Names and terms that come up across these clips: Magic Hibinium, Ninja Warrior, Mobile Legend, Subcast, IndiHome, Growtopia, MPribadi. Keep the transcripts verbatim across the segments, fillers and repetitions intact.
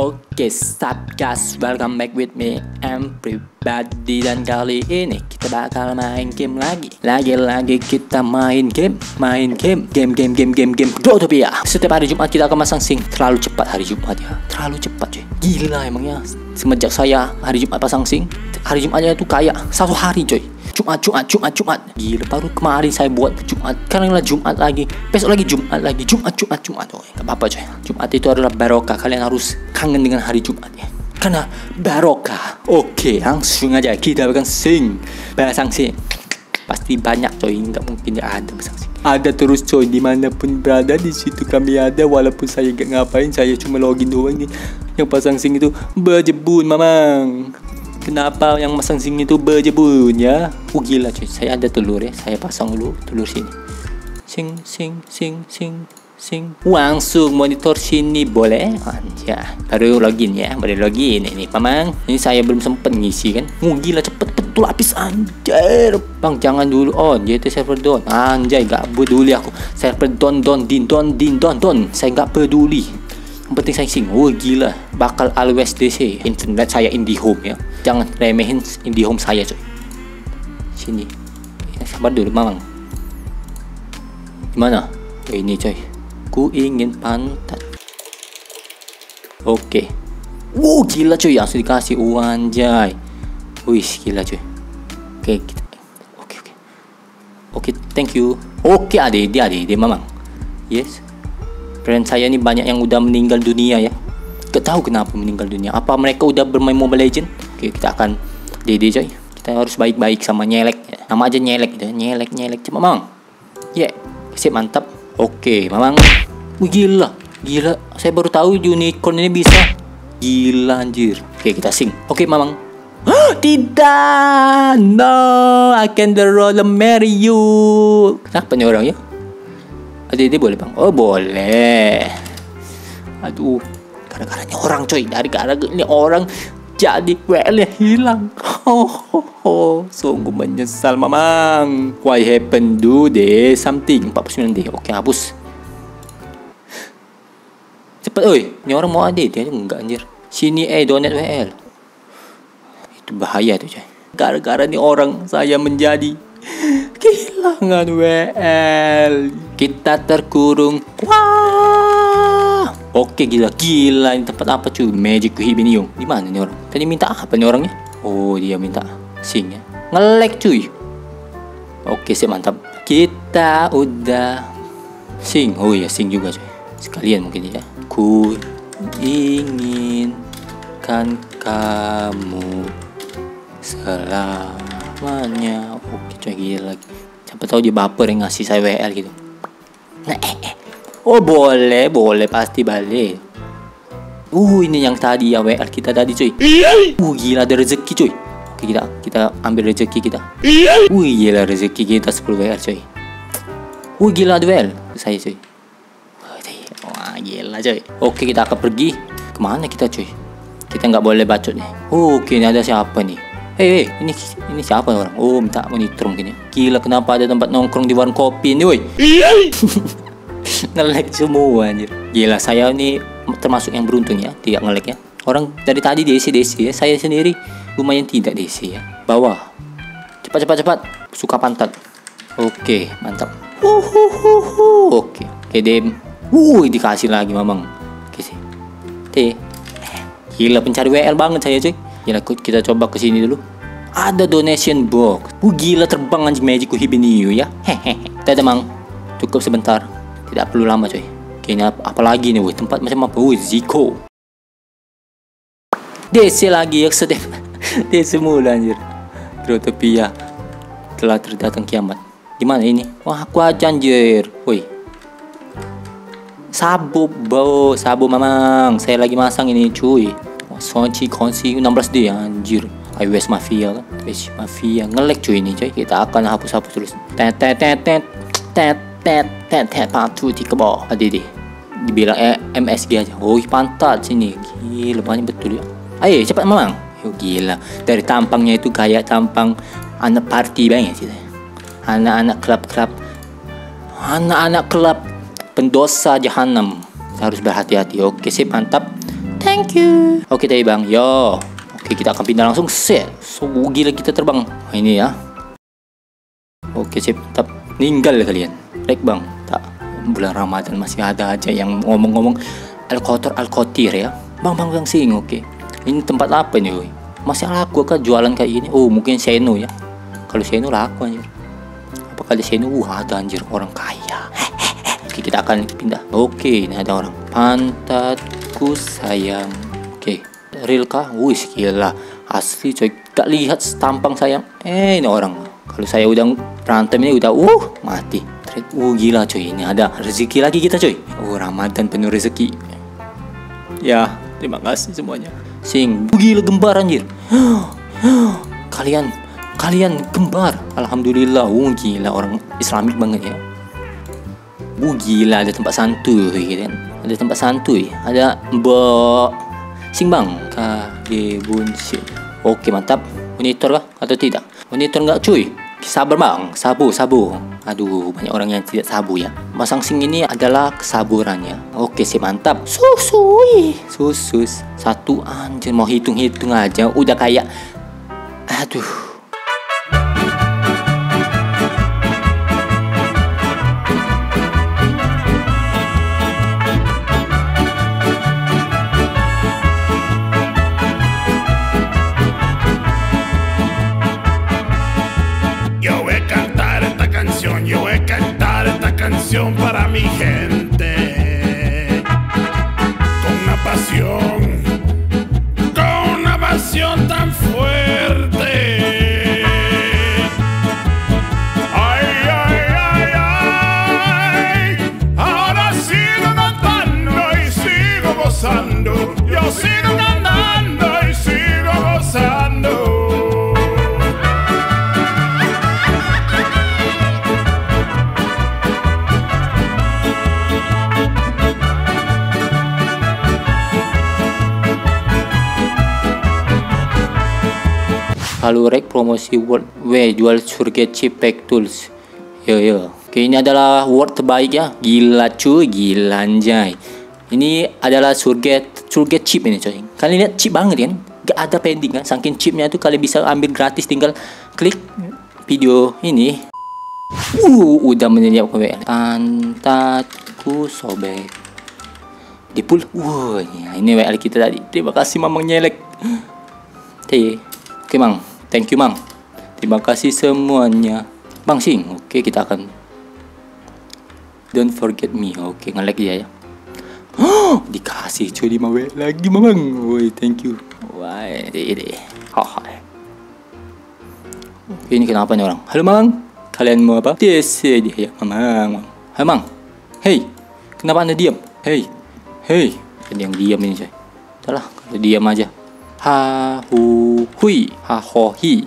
Oke, Subcast, welcome back with me, MPribadi. Dan kali ini kita bakal main game lagi. Lagi-lagi kita main game, main game, game, game, game, game, game, Growtopia. Setiap hari Jumat kita akan masang sync. Terlalu cepat hari Jumat ya, terlalu cepat cuy. Gila emangnya, semenjak saya hari Jumat pasang sync, hari Jumatnya itu kayak satu hari coy. Jumat, Jumat, Jumat, Jumat. Gila, baru kemarin saya buat Jumat. Karena Jumat lagi, besok lagi Jumat lagi, Jumat, Jumat, Jumat. Oh, gak apa-apa coy. Jumat itu adalah barokah. Kalian harus kangen dengan hari Jumat ya, karena barokah. Oke, langsung aja kita akan sing. Pasang sing. Pasti banyak coy, nggak mungkin ya ada pasang sing. Ada terus coy, dimanapun berada di situ kami ada. Walaupun saya gak ngapain, saya cuma login doang nih. Yang pasang sing itu bejebun mamang. Kenapa yang masang sing itu bejebun ya? Oh gila cuy, saya ada telur ya. Saya pasang dulu telur sini. Sing sing sing sing sing. Langsung monitor sini boleh? Anjay. Baru login ya, baru login ini pamang. Ini saya belum sempet ngisi kan. Oh gila, cepet betul habis anjay. Bang jangan dulu on, J T server down. Anjay, gak peduli aku. Server down down din down din down down. Saya gak peduli. Yang penting saya sing. Oh gila, bakal always D C. Internet saya IndiHome ya. Jangan remehin IndiHome saya coy. Sini ya, sabar dulu mamang. Gimana? Oh, ini coy, ku ingin pantat. Oke. Wow gila coy, langsung dikasih uang jay. Wih gila coy. Oke kita. Oke oke. Oke thank you. Oke ade dia ade dia mamang. Yes. Friend saya ini banyak yang udah meninggal dunia ya. Gak tahu kenapa meninggal dunia. Apa mereka udah bermain Mobile Legend? Oke, kita akan D D coy. Kita harus baik-baik sama nyelek. Nama aja nyelek ya. Nyelek nyelek cuma mamang. Ya, yeah. Sip mantap. Oke, mamang. Wih, gila. Gila, saya baru tahu unicorn ini bisa. Gila anjir. Oke, kita sing. Oke, mamang. Tidak. No, I can't roll a marry you. Kenapa nih orang ya? D D boleh, Bang. Oh, boleh. Aduh. Gara-garanya orang coy, dari gara-garanya orang jadi W L-nya hilang. Oh, oh, oh. Sungguh menyesal mamang. Why happen do deh something. Empat puluh sembilan D. Oke hapus. Cepet oi. Ini orang mau adik, dia enggak anjir. Sini eh donate W L. Itu bahaya tuh coy. Gara-gara nih orang saya menjadi kehilangan W L. Kita terkurung. Wah. Oke gila, gila ini tempat apa cuy? Magic Hibinium. Di mana nih orang? Tadi minta apa nih orangnya? Oh dia minta sing ya. Ngelek cuy. Oke sih mantap. Kita udah sing. Oh ya sing juga cuy. Sekalian mungkin ya. Ku inginkan kamu selamanya. Oke cuy gila. Siapa tahu dia baper yang ngasih saya W L gitu. Nah eh eh. Oh boleh, boleh pasti balik. Uh ini yang tadi ya W L kita tadi cuy. Uh gila ada rezeki cuy. Oke kita kita ambil rezeki kita. Uh gila rezeki kita sepuluh W L cuy. Uh gila ada W L saya cuy. Wah gila cuy. Oke kita akan pergi. Kemana kita cuy? Kita nggak boleh bacot nih. Uh, oke ini ada siapa nih? Hei hey, ini ini siapa orang? Oh minta monitor mungkin ya. Gila kenapa ada tempat nongkrong di warung kopi ini woi. Nge-lag semua anjir. Gila saya ini termasuk yang beruntung ya, tidak nge-lag ya. Orang dari tadi D C D C ya. Saya sendiri lumayan tidak D C ya. Bawah. Cepat cepat cepat. Suka pantat. Oke, mantap. Uhuhuhu. Oke. Kedem. Wuh, dikasih lagi mamang. Oke sih. T. Gila pencari W L banget saya cuy. Gila kita coba ke sini dulu. Ada donation box. Wuh, gila terbang anjing Magic Hibiniu ya. Hehehe. Dadah mang. Cukup sebentar. Tidak perlu lama coy. Kayaknya apalagi nih woi, tempat macam apa woi? Ziko D C lagi ya sedih. D C mula anjir. Growtopia telah terdatang kiamat. Gimana ini? Wah aku aja anjir woi. Sabu bau. Sabu mamang. Saya lagi masang ini cuy. Sonci konsi enam belas D anjir. I W S Mafia kan. I W S Mafia ngelek cuy ini coy. Kita akan hapus-hapus terus. Tet tet tet tet tet tet tet tet patu di kebok adidi dibilang eh, M S G aja. Woi pantat sini gila banyak betul ya. Ayo cepat mamang. Yo gila dari tampangnya itu kayak tampang anak party banget sih. Anak-anak klub-klub, anak-anak klub pendosa jahanam. Harus berhati-hati. Oke sih mantap. Thank you. Oke tadi bang, yo. Oke kita akan pindah langsung. Set. So gila kita terbang. Nah, ini ya. Oke sip. Tetap ninggal ya kalian. Rek bang. Tak. Bulan Ramadan masih ada aja yang ngomong-ngomong al-kotor al-kotir ya. Bang bang bang sing. Oke. Ini tempat apa nih? Woy? Masih laku kah jualan kayak gini? Oh mungkin Seno ya. Kalau Seno laku anjir. Apakah di Seno? Wah ada anjir orang kaya. Oke kita akan pindah. Oke ini ada orang. Pantatku sayang. Oke. Real kah? Wih gila. Asli coy. Gak lihat tampang sayang. Eh ini orang. Kalau saya udah berantem ini udah uh mati. Uh gila coy. Ini ada rezeki lagi kita coy. Oh Ramadan penuh rezeki. Ya terima kasih semuanya. Sing, gila gembar anjir. Kalian, kalian gembar. Alhamdulillah, oh, gila orang Islamik banget ya. Oh, gila ada tempat santuy gitu kan. Ada tempat santuy, ada mbok. Sing bang, kabun sing. Oke, mantap. Monitor kah atau tidak? Monitor enggak cuy. Sabar bang, sabu, sabu. Aduh, banyak orang yang tidak sabu ya. Masang sing ini adalah kesaburannya. Oke sih mantap. Susui, susus. Satu anjir mau hitung-hitung aja udah kayak aduh. Yo voy a cantar esta canción, yo voy a cantar esta canción para mi gente con una pasión. Tan fuerte. Ay, ay, ay, ay. Ahora sigo cantando y sigo gozando. Yo sigo cantando y sigo gozando. Halo Rek, promosi World W jual surga Cipek Tools. Yo yo. Oke ini adalah World terbaik ya. Gila cuy, gila anjay. Ini adalah surga surga chip ini coy. Kalian lihat chip banget kan? Gak ada pending kan? Saking chipnya itu kalian bisa ambil gratis tinggal klik video ini. Uh, udah menyiapkan pantatku sobek. Di pool. Wah, wow, ini W L kita tadi. Terima kasih Mamang Nyelek. Teh. Oke Mang. Thank you Mang. Terima kasih semuanya. Bang Sing. Oke, okay, kita akan Don't forget me. Oke, okay, nge-like dia ya. Oh, dikasih cuy lima W lagi Mang. Woi, thank you. Wah, ini. Oke, ini kenapa nih orang? Halo Mang. Kalian mau apa? Yes, dia ya, Mang. Halo Mang. Hey. Kenapa Anda diam? Hey. Hey. Ada yang diam ini, coy. Udahlah, kalau diam aja. Ha hu hui ha ho hi.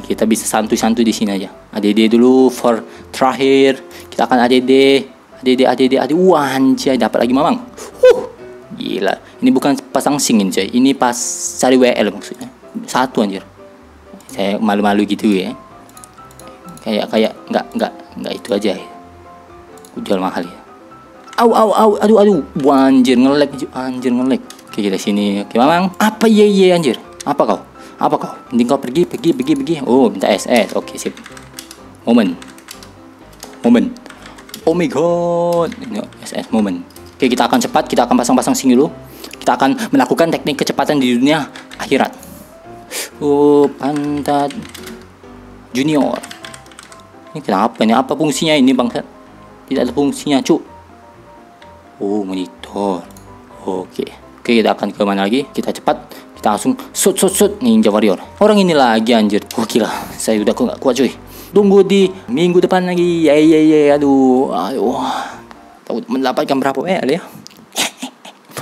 Kita bisa santu-santu di sini aja. A D D dulu for terakhir. Kita akan A D D, A D D, A D D, A D D. Wah, anjay dapat lagi Mamang. Huh, gila. Ini bukan pasang singin coy. Ini pas cari W L maksudnya. Satu anjir. Saya malu-malu gitu ya. Kayak kayak enggak enggak enggak itu aja ya. Jual mahal ya. Au au au aduh aduh. Wah, anjir ngelag anjir ngelag. Oke, dari sini. Oke, Mamang. Apa ye ye anjir? Apa kau? Apa kau? Mending kau pergi, pergi, pergi, pergi. Oh, minta S S. Oke, sip. Moment. Moment. Oh my god. No, S S moment. Oke, kita akan cepat. Kita akan pasang-pasang sing dulu. Kita akan melakukan teknik kecepatan di dunia akhirat. Oh, pantat junior. Ini kenapa nih? Apa fungsinya ini, bangsat? Tidak ada fungsinya, cuk. Oh, monitor. Oke. Oke, kita akan ke mana lagi? Kita cepat, kita langsung shoot, shoot, shoot Ninja Warrior. Orang ini lagi anjir. Oh gila, saya udah kok gak kuat cuy. Tunggu di minggu depan lagi. Yeay, yeay, yeay. Aduh, aduh. Tahu mendapatkan berapa W L ya?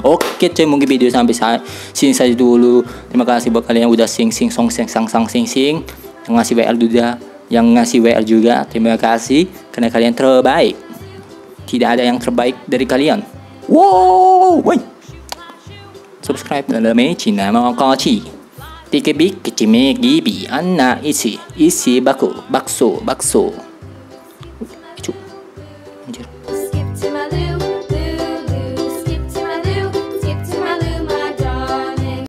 Oke cuy, mungkin video sampai saat sini saja dulu. Terima kasih buat kalian yang udah sing sing song sing sang sang sing sing. Yang ngasih W L juga, yang ngasih W L juga. Terima kasih karena kalian terbaik. Tidak ada yang terbaik dari kalian. Wow, woi. Subscribe dalam Cina mau koci. Tiga big kecil megi bi anak isi isi baku bakso bakso.